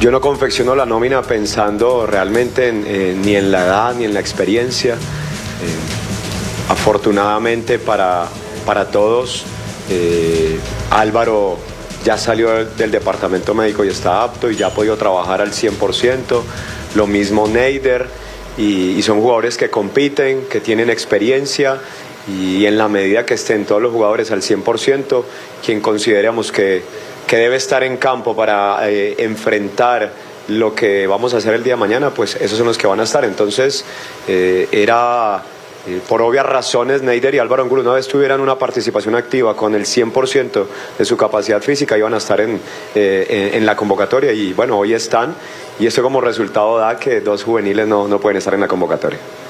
Yo no confecciono la nómina pensando realmente ni en la edad ni en la experiencia. Afortunadamente para todos, Álvaro ya salió del departamento médico y está apto y ya ha podido trabajar al 100%. Lo mismo Néider, y son jugadores que compiten, que tienen experiencia, y en la medida que estén todos los jugadores al 100%, quien consideramos que debe estar en campo para enfrentar lo que vamos a hacer el día de mañana, pues esos son los que van a estar. Entonces por obvias razones, Néider y Álvaro Angulo, una vez tuvieran una participación activa con el 100% de su capacidad física, iban a estar en la convocatoria, y bueno, hoy están, y esto como resultado da que dos juveniles no pueden estar en la convocatoria.